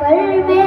Baby.